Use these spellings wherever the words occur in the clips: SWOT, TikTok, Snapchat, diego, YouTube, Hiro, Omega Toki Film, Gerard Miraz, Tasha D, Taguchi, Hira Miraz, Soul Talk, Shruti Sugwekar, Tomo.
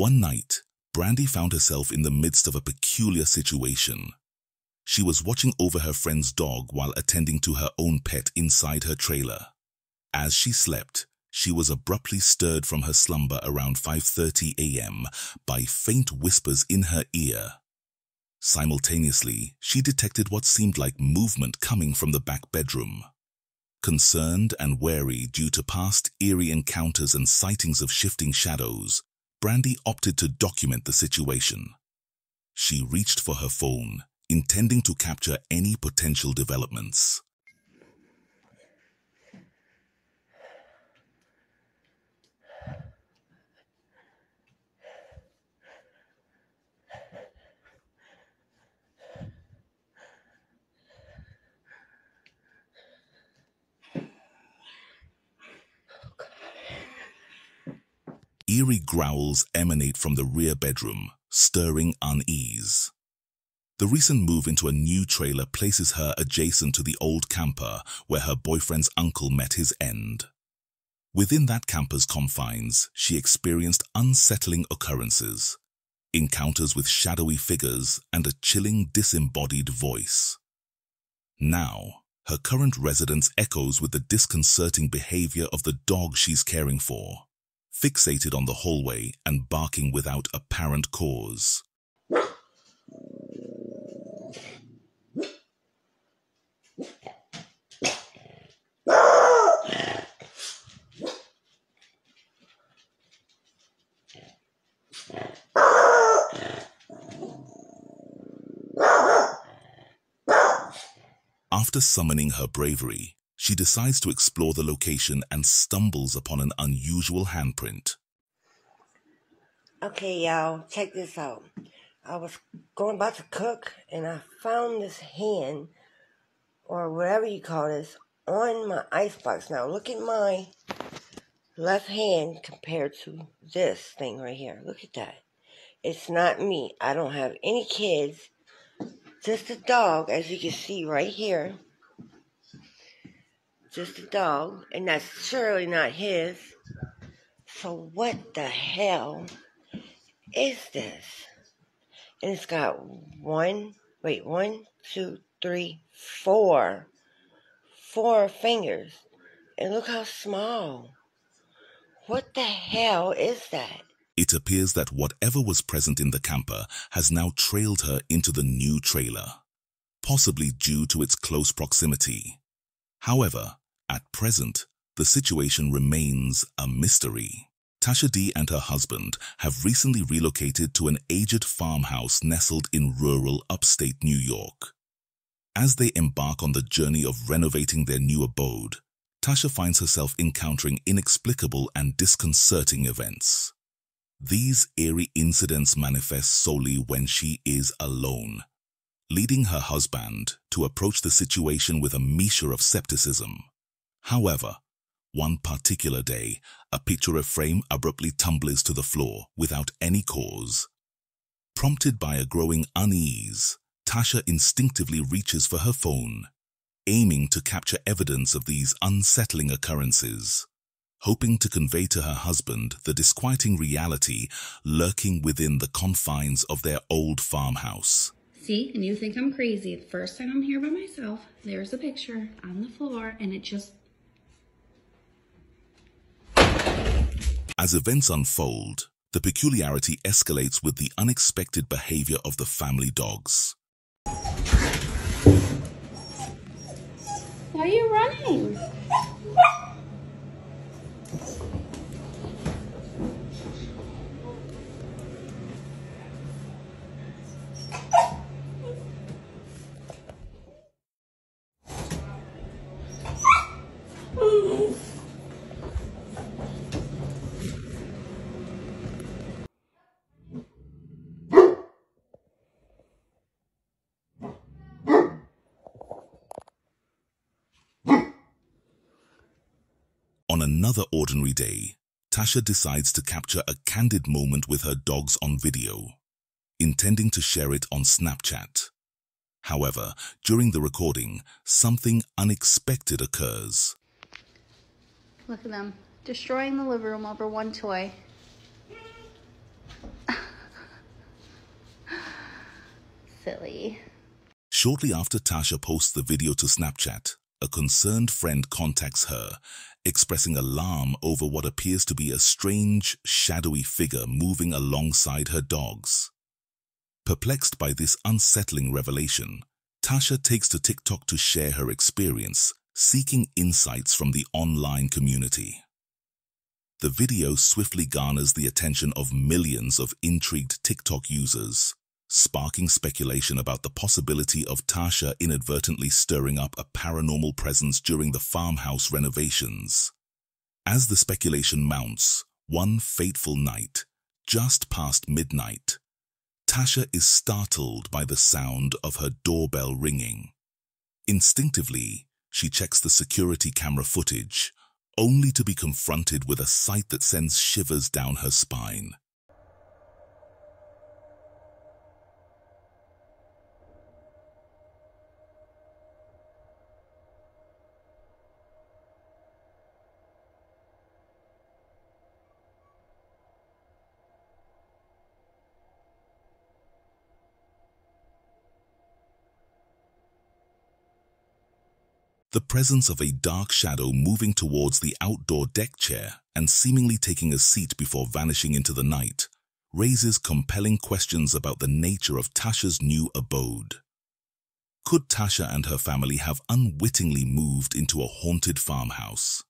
One night, Brandy found herself in the midst of a peculiar situation. She was watching over her friend's dog while attending to her own pet inside her trailer. As she slept, she was abruptly stirred from her slumber around 5:30 a.m. by faint whispers in her ear. Simultaneously, she detected what seemed like movement coming from the back bedroom. Concerned and wary due to past eerie encounters and sightings of shifting shadows, Brandy opted to document the situation. She reached for her phone, intending to capture any potential developments. Eerie growls emanate from the rear bedroom, stirring unease. The recent move into a new trailer places her adjacent to the old camper where her boyfriend's uncle met his end. Within that camper's confines, she experienced unsettling occurrences, encounters with shadowy figures and a chilling disembodied voice. Now, her current residence echoes with the disconcerting behavior of the dog she's caring for, fixated on the hallway and barking without apparent cause. After summoning her bravery, she decides to explore the location and stumbles upon an unusual handprint. Okay, y'all, check this out. I was about to cook, and I found this hand, or whatever you call this, on my icebox. Now, look at my left hand compared to this thing right here. Look at that. It's not me. I don't have any kids. Just a dog, as you can see right here. Just a dog, and that's surely not his. So what the hell is this? And it's got four fingers. And look how small. What the hell is that? It appears that whatever was present in the camper has now trailed her into the new trailer, possibly due to its close proximity. However, at present, the situation remains a mystery. Tasha D and her husband have recently relocated to an aged farmhouse nestled in rural upstate New York. As they embark on the journey of renovating their new abode, Tasha finds herself encountering inexplicable and disconcerting events. These eerie incidents manifest solely when she is alone, leading her husband to approach the situation with a measure of skepticism. However, one particular day, a picture frame abruptly tumbles to the floor without any cause. Prompted by a growing unease, Tasha instinctively reaches for her phone, aiming to capture evidence of these unsettling occurrences, hoping to convey to her husband the disquieting reality lurking within the confines of their old farmhouse. See, and you think I'm crazy. The first time I'm here by myself, there's a picture on the floor, and it just... As events unfold, the peculiarity escalates with the unexpected behavior of the family dogs. Why are you running? On another ordinary day, Tasha decides to capture a candid moment with her dogs on video, intending to share it on Snapchat. However, during the recording, something unexpected occurs. Look at them, destroying the living room over one toy. silly. Shortly after Tasha posts the video to Snapchat, a concerned friend contacts her, expressing alarm over what appears to be a strange, shadowy figure moving alongside her dogs. Perplexed by this unsettling revelation, Tasha takes to TikTok to share her experience, seeking insights from the online community. The video swiftly garners the attention of millions of intrigued TikTok users, sparking speculation about the possibility of Tasha inadvertently stirring up a paranormal presence during the farmhouse renovations. As the speculation mounts, one fateful night, just past midnight, Tasha is startled by the sound of her doorbell ringing. Instinctively, she checks the security camera footage, only to be confronted with a sight that sends shivers down her spine. The presence of a dark shadow moving towards the outdoor deck chair and seemingly taking a seat before vanishing into the night raises compelling questions about the nature of Tasha's new abode. Could Tasha and her family have unwittingly moved into a haunted farmhouse?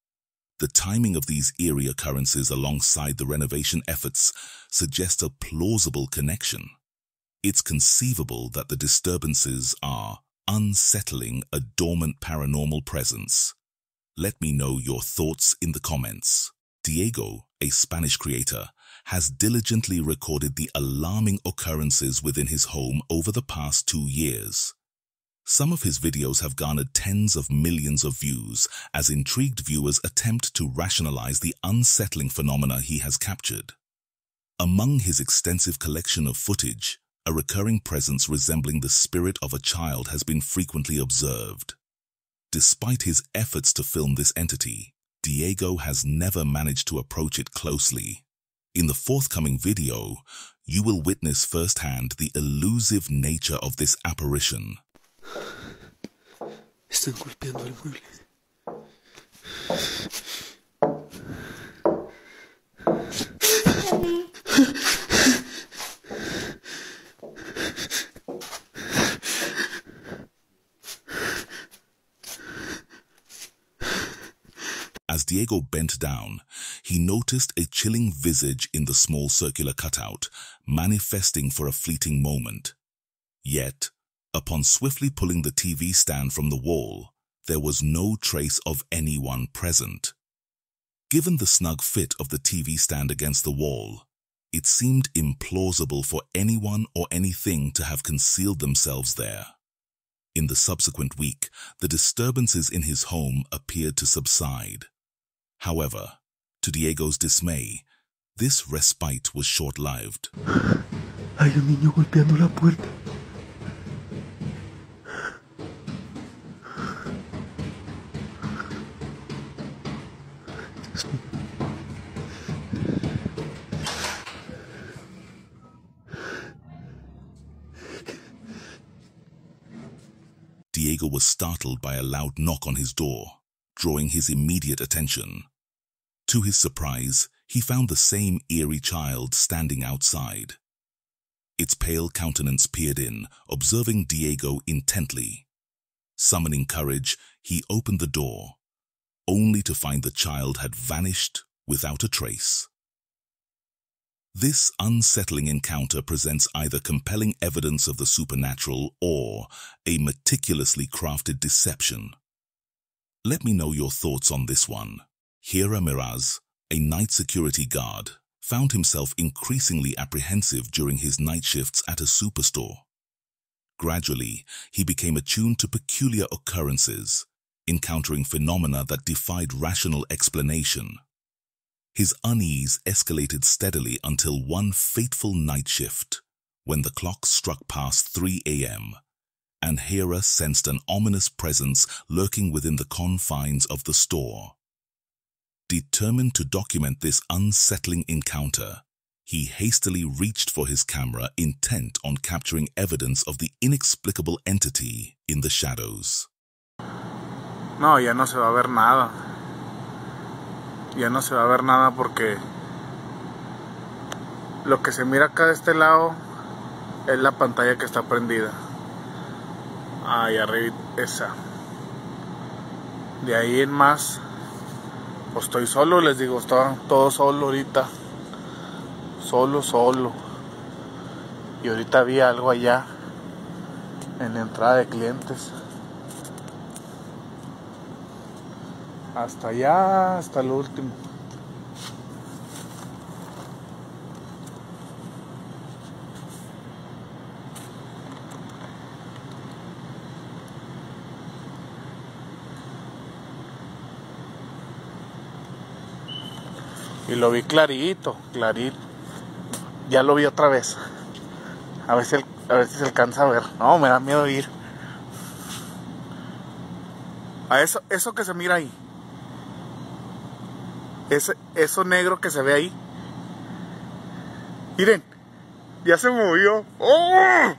The timing of these eerie occurrences alongside the renovation efforts suggests a plausible connection. It's conceivable that the disturbances are unsettling a dormant paranormal presence. Let me know your thoughts in the comments. Diego, a Spanish creator, has diligently recorded the alarming occurrences within his home over the past 2 years. Some of his videos have garnered tens of millions of views as intrigued viewers attempt to rationalize the unsettling phenomena he has captured. Among his extensive collection of footage, a recurring presence resembling the spirit of a child has been frequently observed. Despite his efforts to film this entity, Diego has never managed to approach it closely. In the forthcoming video, you will witness firsthand the elusive nature of this apparition. Están golpeando el mueble. As Diego bent down, he noticed a chilling visage in the small circular cutout, manifesting for a fleeting moment. Yet, upon swiftly pulling the TV stand from the wall, there was no trace of anyone present. Given the snug fit of the TV stand against the wall, it seemed implausible for anyone or anything to have concealed themselves there. In the subsequent week, the disturbances in his home appeared to subside. However, to Diego's dismay, this respite was short-lived. Hay un niño golpeando la puerta. Diego was startled by a loud knock on his door, drawing his immediate attention. To his surprise, he found the same eerie child standing outside. Its pale countenance peered in, observing Diego intently. Summoning courage, he opened the door, only to find the child had vanished without a trace. This unsettling encounter presents either compelling evidence of the supernatural or a meticulously crafted deception. Let me know your thoughts on this one. Hira Miraz, a night security guard, found himself increasingly apprehensive during his night shifts at a superstore. Gradually, he became attuned to peculiar occurrences, encountering phenomena that defied rational explanation. His unease escalated steadily until one fateful night shift, when the clock struck past 3 a.m., and Hira sensed an ominous presence lurking within the confines of the store. Determined to document this unsettling encounter, he hastily reached for his camera, intent on capturing evidence of the inexplicable entity in the shadows. No, ya no se va a ver nada. Ya no se va a ver nada porque lo que se mira acá de este lado es la pantalla que está prendida. Ahí arriba, esa. De ahí en más, pues estoy solo, les digo, estoy todo solo ahorita. Solo. Y ahorita vi algo allá en la entrada de clientes. Hasta allá, hasta lo último. Y lo vi clarito. Ya lo vi otra vez. A ver si se alcanza a ver. No, me da miedo ir. A eso que se mira ahí. Eso negro que se ve ahí. Miren, ya se movió. ¡Oh!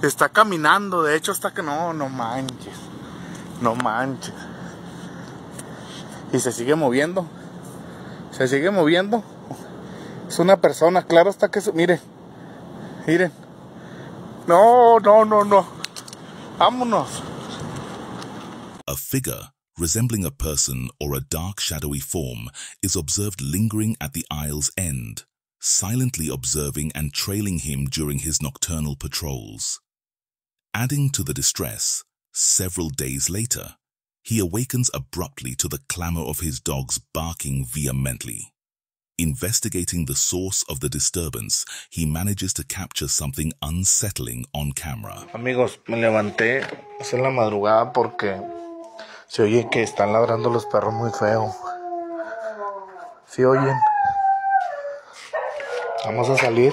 Está caminando, de hecho hasta que no manches. Y se sigue moviendo. Es una persona, claro, hasta que se... Miren. No. Vámonos. A figure resembling a person or a dark shadowy form is observed lingering at the aisle's end, silently observing and trailing him during his nocturnal patrols. Adding to the distress, several days later, he awakens abruptly to the clamor of his dogs barking vehemently. Investigating the source of the disturbance, he manages to capture something unsettling on camera. Amigos, me levanté hace la madrugada porque se oye que están ladrando los perros muy feo. ¿Sí oyen? Vamos a salir.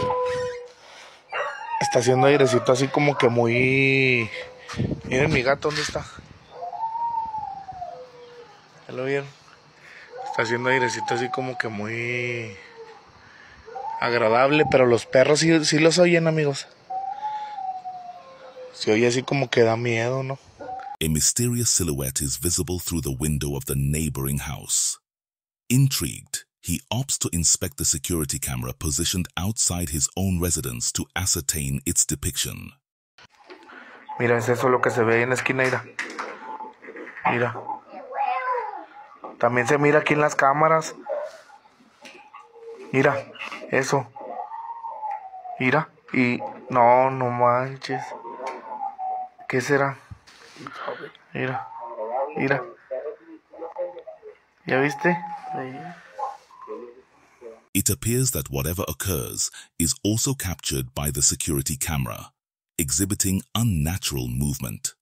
Está haciendo airecito así como que muy... Miren mi gato, ¿dónde está? ¿Ya lo vieron? Está haciendo airecito así como que muy... agradable, pero los perros sí los oyen, amigos. Se oye así como que da miedo, ¿no? A mysterious silhouette is visible through the window of the neighboring house. Intrigued, he opts to inspect the security camera positioned outside his own residence to ascertain its depiction. Mira, es eso lo que se ve en la esquina, mira. Mira. También se mira aquí en las cámaras. Mira, eso. Mira, y... No manches. ¿Qué será? Mira. ¿Ya viste? It appears that whatever occurs is also captured by the security camera, exhibiting unnatural movement.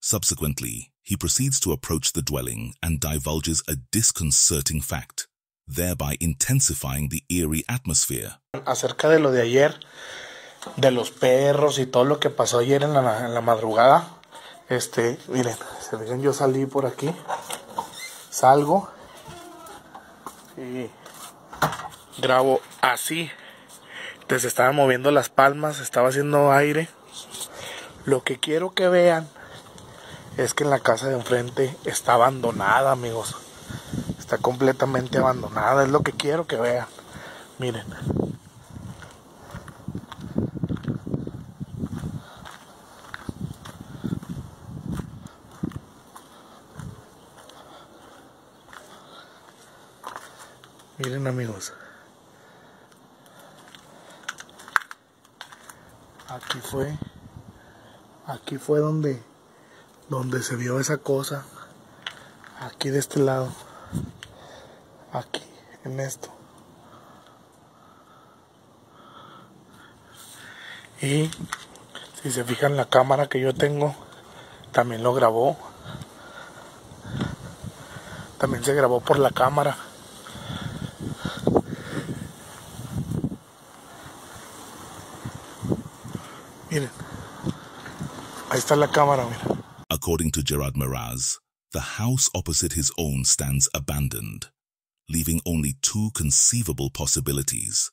Subsequently, he proceeds to approach the dwelling and divulges a disconcerting fact, thereby intensifying the eerie atmosphere. Acerca de lo de ayer, de los perros y todo lo que pasó ayer en la madrugada. Miren, se fijan, yo salí por aquí, salgo y grabo así. Entonces estaba moviendo las palmas, estaba haciendo aire. Lo que quiero que vean es que en la casa de enfrente está abandonada, amigos. Está completamente abandonada, es lo que quiero que vean. Miren. Miren, amigos, aquí fue donde se vio esa cosa, aquí de este lado, aquí, en esto. Y si se fijan, la cámara que yo tengo también lo grabó, también se grabó por la cámara. According to Gerard Miraz, the house opposite his own stands abandoned. leaving only two conceivable possibilities.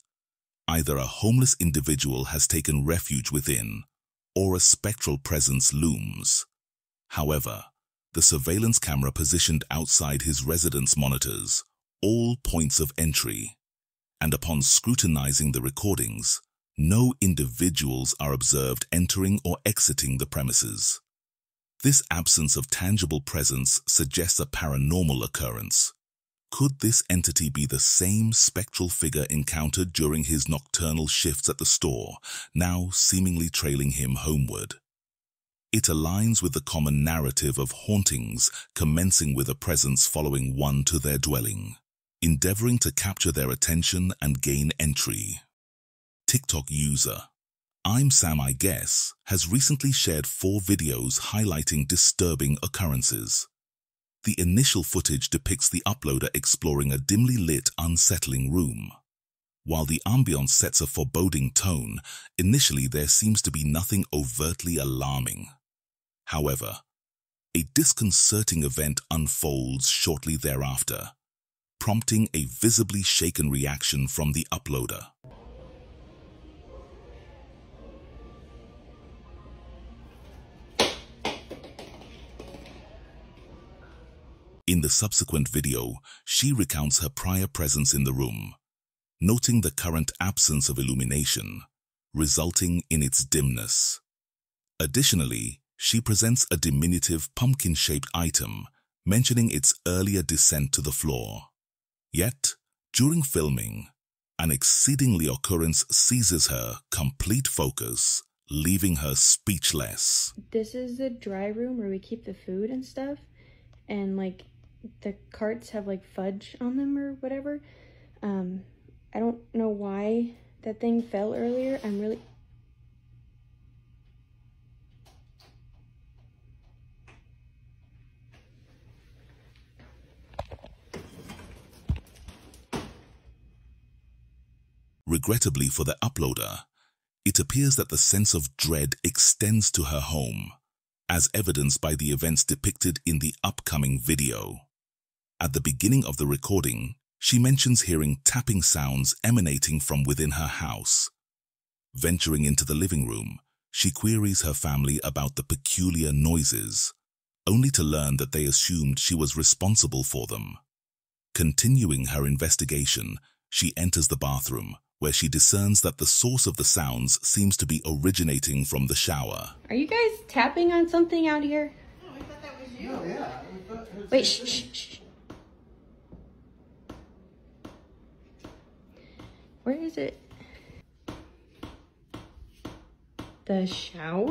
Either a homeless individual has taken refuge within, or a spectral presence looms. However, the surveillance camera positioned outside his residence monitors all points of entry, and upon scrutinizing the recordings, no individuals are observed entering or exiting the premises. This absence of tangible presence suggests a paranormal occurrence. Could this entity be the same spectral figure encountered during his nocturnal shifts at the store, now seemingly trailing him homeward? It aligns with the common narrative of hauntings, commencing with a presence following one to their dwelling, endeavoring to capture their attention and gain entry. TikTok user I'm Sam I Guess has recently shared 4 videos highlighting disturbing occurrences. The initial footage depicts the uploader exploring a dimly lit, unsettling room. While the ambience sets a foreboding tone, initially there seems to be nothing overtly alarming. However, a disconcerting event unfolds shortly thereafter, prompting a visibly shaken reaction from the uploader. In the subsequent video, she recounts her prior presence in the room, noting the current absence of illumination, resulting in its dimness. Additionally, she presents a diminutive pumpkin-shaped item, mentioning its earlier descent to the floor. Yet, during filming, an exceedingly occurrence seizes her complete focus, leaving her speechless. This is the dry room where we keep the food and stuff, and like the carts have like fudge on them or whatever. I don't know why that thing fell earlier. I'm really... Regrettably for the uploader, it appears that the sense of dread extends to her home, as evidenced by the events depicted in the upcoming video. At the beginning of the recording, she mentions hearing tapping sounds emanating from within her house. Venturing into the living room, she queries her family about the peculiar noises, only to learn that they assumed she was responsible for them. Continuing her investigation, she enters the bathroom, where she discerns that the source of the sounds seems to be originating from the shower. Are you guys tapping on something out here? No, I thought that was you. No, yeah. Wait, shh, shh, shh. Where is it? The shower?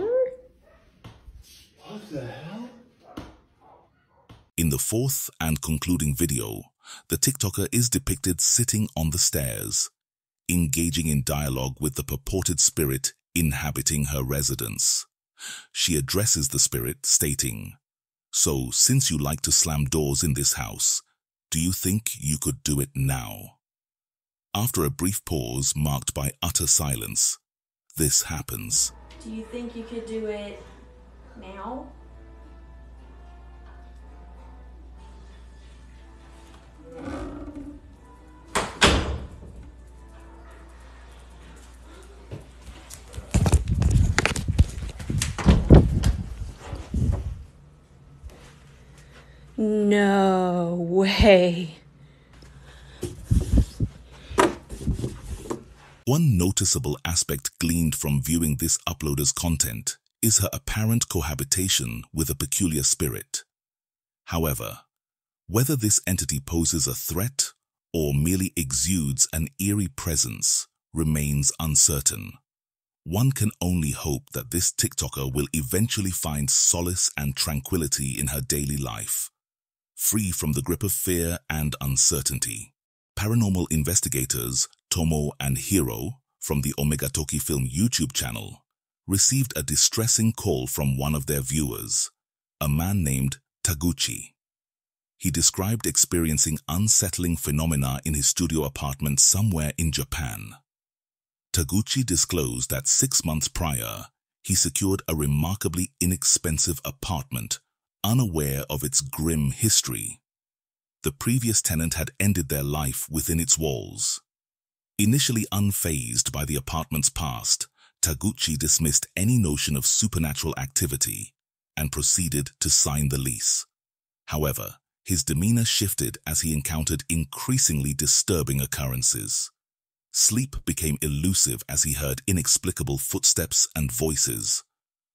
What the hell? In the 4th and concluding video, the TikToker is depicted sitting on the stairs, engaging in dialogue with the purported spirit inhabiting her residence. She addresses the spirit, stating, "So, since you like to slam doors in this house, do you think you could do it now?" After a brief pause marked by utter silence, this happens. "Do you think you could do it now?" No way. One noticeable aspect gleaned from viewing this uploader's content is her apparent cohabitation with a peculiar spirit. However, whether this entity poses a threat or merely exudes an eerie presence remains uncertain. One can only hope that this TikToker will eventually find solace and tranquility in her daily life, free from the grip of fear and uncertainty. Paranormal investigators Tomo and Hiro from the Omega Toki Film YouTube channel received a distressing call from one of their viewers, a man named Taguchi. He described experiencing unsettling phenomena in his studio apartment somewhere in Japan. Taguchi disclosed that 6 months prior, he secured a remarkably inexpensive apartment, unaware of its grim history. the previous tenant had ended their life within its walls. Initially unfazed by the apartment's past, Taguchi dismissed any notion of supernatural activity and proceeded to sign the lease. However, his demeanor shifted as he encountered increasingly disturbing occurrences. Sleep became elusive as he heard inexplicable footsteps and voices.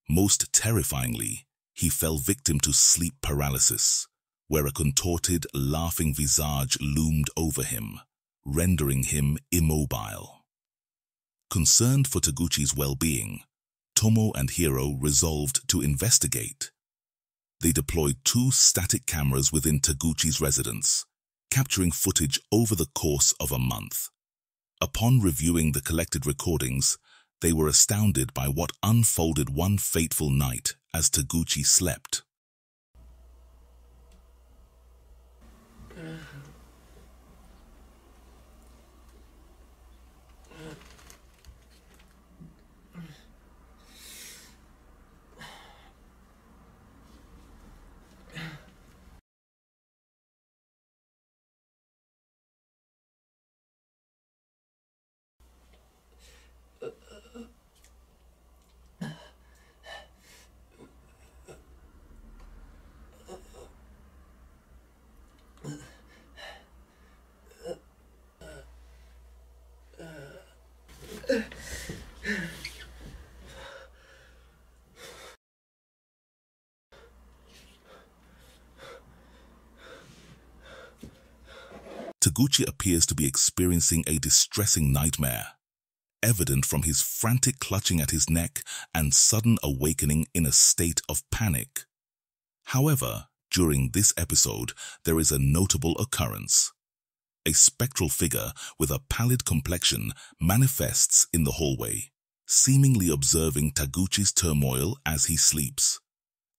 Most terrifyingly, he fell victim to sleep paralysis, where a contorted, laughing visage loomed over him, rendering him immobile. Concerned for Taguchi's well-being, Tomo and Hiro resolved to investigate. They deployed 2 static cameras within Taguchi's residence, capturing footage over the course of a month. Upon reviewing the collected recordings, they were astounded by what unfolded one fateful night as Taguchi slept. Taguchi appears to be experiencing a distressing nightmare, evident from his frantic clutching at his neck and sudden awakening in a state of panic. However, during this episode, there is a notable occurrence. A spectral figure with a pallid complexion manifests in the hallway, seemingly observing Taguchi's turmoil as he sleeps.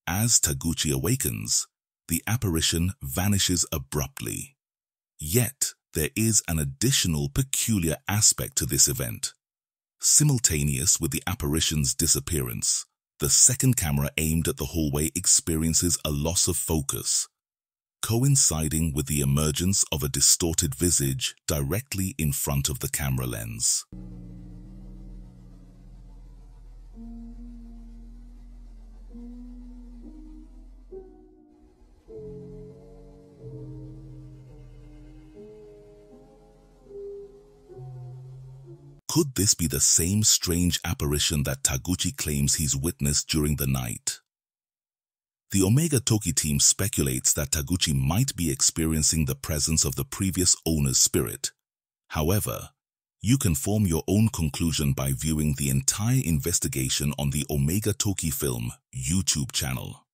As Taguchi awakens, the apparition vanishes abruptly. Yet, there is an additional peculiar aspect to this event. Simultaneous with the apparition's disappearance, the second camera aimed at the hallway experiences a loss of focus, coinciding with the emergence of a distorted visage directly in front of the camera lens. Could this be the same strange apparition that Taguchi claims he's witnessed during the night? The Omega Toki team speculates that Taguchi might be experiencing the presence of the previous owner's spirit. However, you can form your own conclusion by viewing the entire investigation on the Omega Toki Film YouTube channel.